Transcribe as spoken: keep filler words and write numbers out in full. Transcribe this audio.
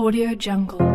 AudioJungle.